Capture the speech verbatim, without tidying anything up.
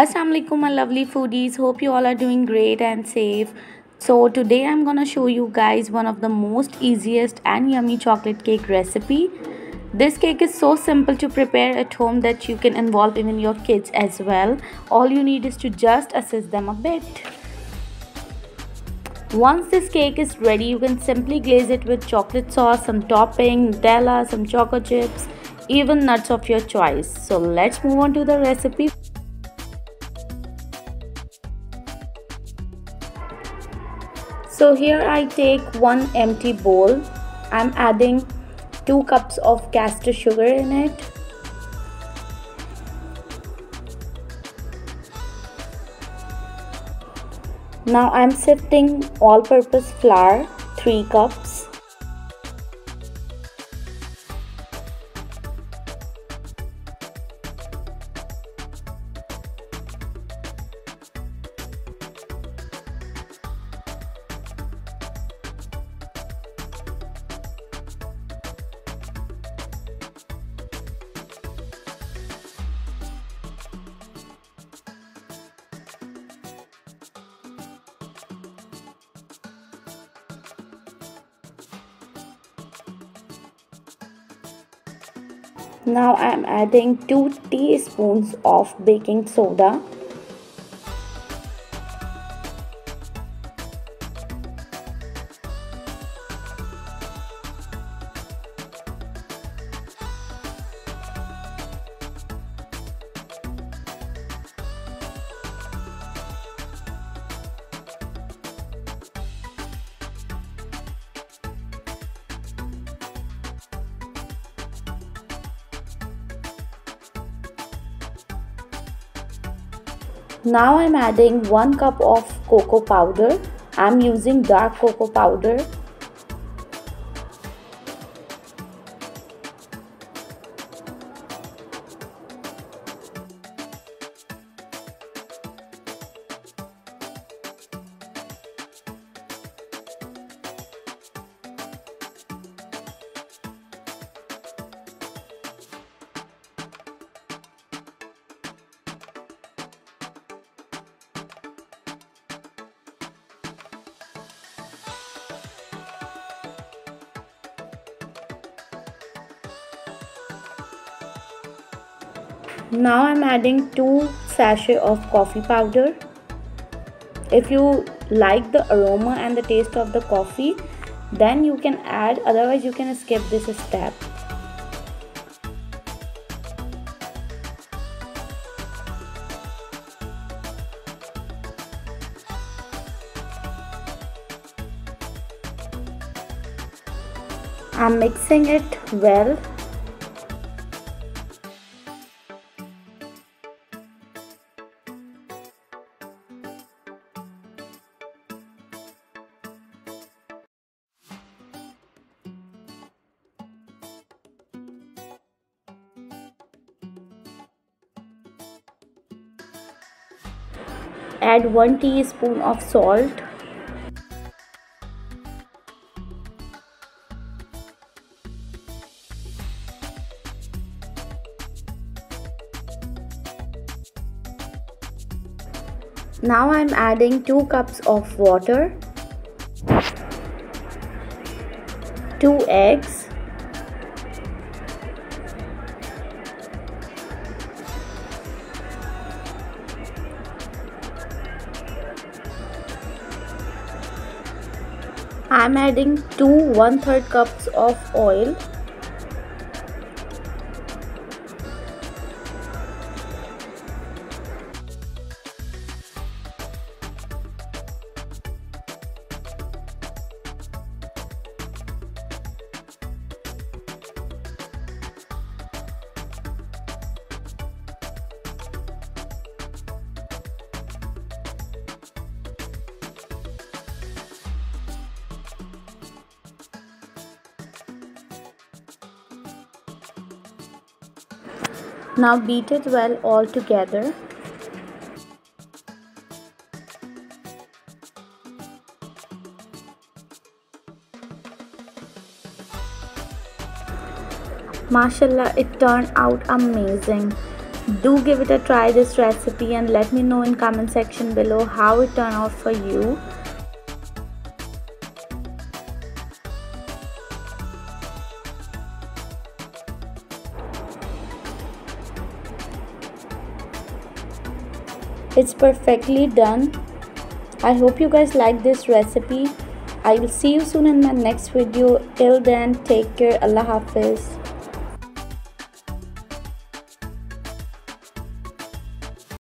Assalamu alaikum my lovely foodies, hope you all are doing great and safe. So today I'm gonna show you guys one of the most easiest and yummy chocolate cake recipe. This cake is so simple to prepare at home that you can involve even your kids as well. All you need is to just assist them a bit. Once this cake is ready, you can simply glaze it with chocolate sauce, some topping, Nutella, some choco chips, even nuts of your choice. So let's move on to the recipe. So here I take one empty bowl. I'm adding two cups of caster sugar in it. Now I'm sifting all-purpose flour, three cups. Now I am adding two teaspoons of baking soda. Now I'm adding one cup of cocoa powder. I'm using dark cocoa powder. Now I'm adding two sachets of coffee powder. If you like the aroma and the taste of the coffee, then you can add, otherwise you can skip this step. I'm mixing it well. Add one teaspoon of salt. Now I'm adding two cups of water, two eggs, I'm adding two one-third cups of oil. Now beat it well all together. Mashallah, it turned out amazing. Do give it a try, this recipe, and let me know in comment section below how it turned out for you. It's perfectly done. I hope you guys like this recipe. I will see you soon in my next video. Till then, take care. Allah Hafiz.